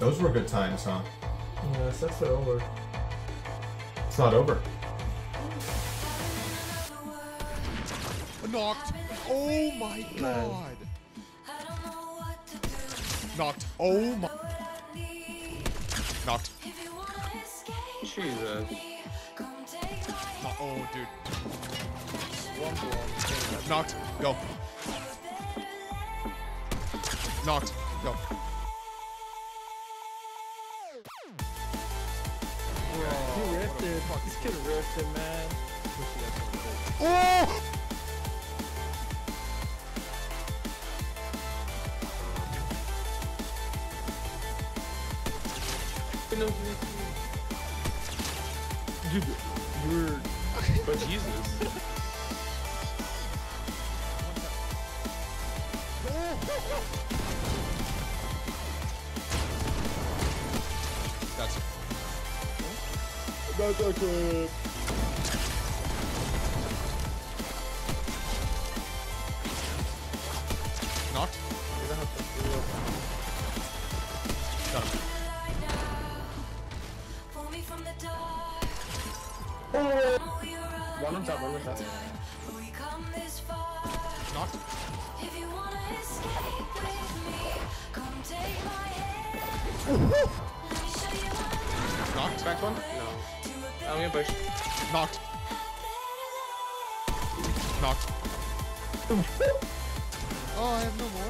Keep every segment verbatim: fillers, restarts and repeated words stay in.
Those were good times, huh? Yes, that's not over. It's not over. Knocked. Oh my god. Knocked. Oh my. Knocked. Jesus. Oh, dude. Knocked. Go. Knocked. Go. Bro, he ripped it. This kid ripped it, man. Oh! Dude, you're... But Jesus. That's it. That's okay. Not? You don't have to do it. Got him. One on top, one on top. Knock. If you wanna escape with me, come take my hand. Knocked. Back one? No. I'm gonna push. Knocked. Knocked. Oh, I have no more?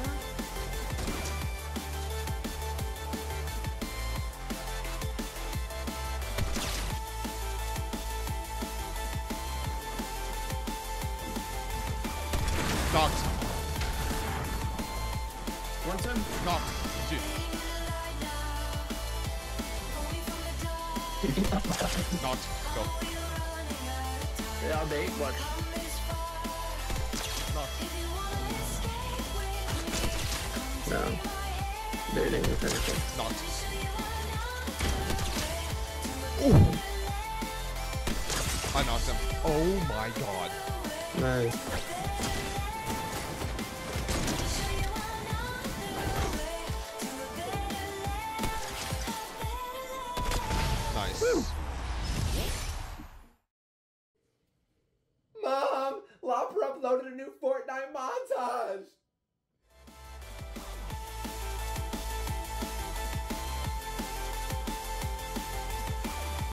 Knocked. One time? Knocked. Dude. Knocked. Go. Yeah, I'll bait. Watch. Knocked. No. Baiting with anything. Knocked. Ooh. I knocked him. Oh my god. Nice. Nice. Woo.